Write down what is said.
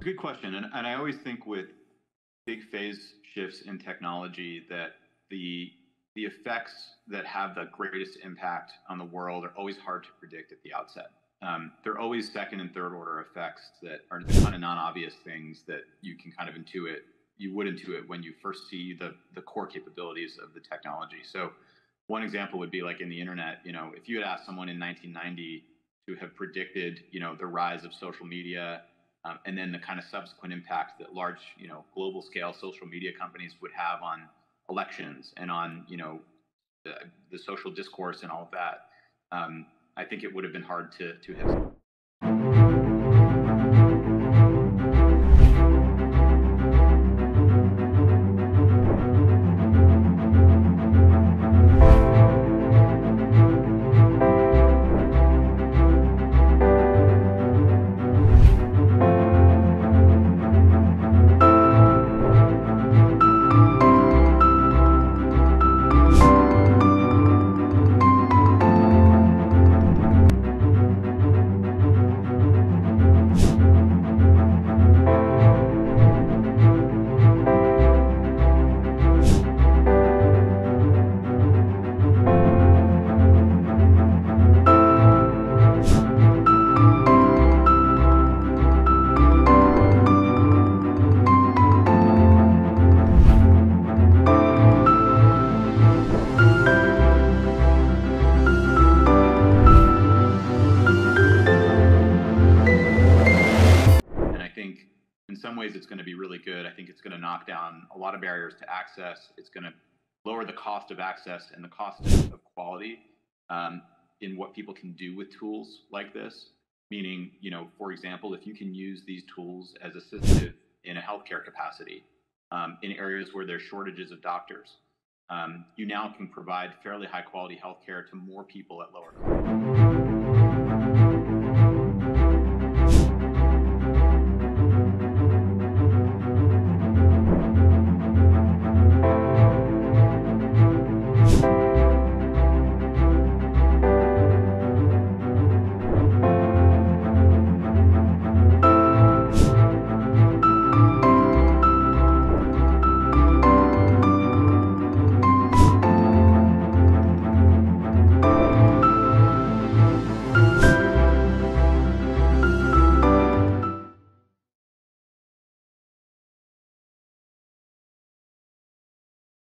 Good question. And I always think with big phase shifts in technology that the effects that have the greatest impact on the world are always hard to predict at the outset. They're always second and third order effects that are the kind of non-obvious things that you can kind of intuit. You would intuit when you first see the core capabilities of the technology. So one example would be like in the internet, you know, if you had asked someone in 1990 to have predicted, you know, the rise of social media and then the kind of subsequent impact that large, you know, global scale social media companies would have on elections and on, you know, the social discourse and all of that, I think it would have been hard to have. It's going to be really good. I think it's going to knock down a lot of barriers to access. It's going to lower the cost of access and the cost of quality in what people can do with tools like this. Meaning, you know, for example, if you can use these tools as assistive in a healthcare capacity in areas where there's shortages of doctors, you now can provide fairly high quality healthcare to more people at lower cost.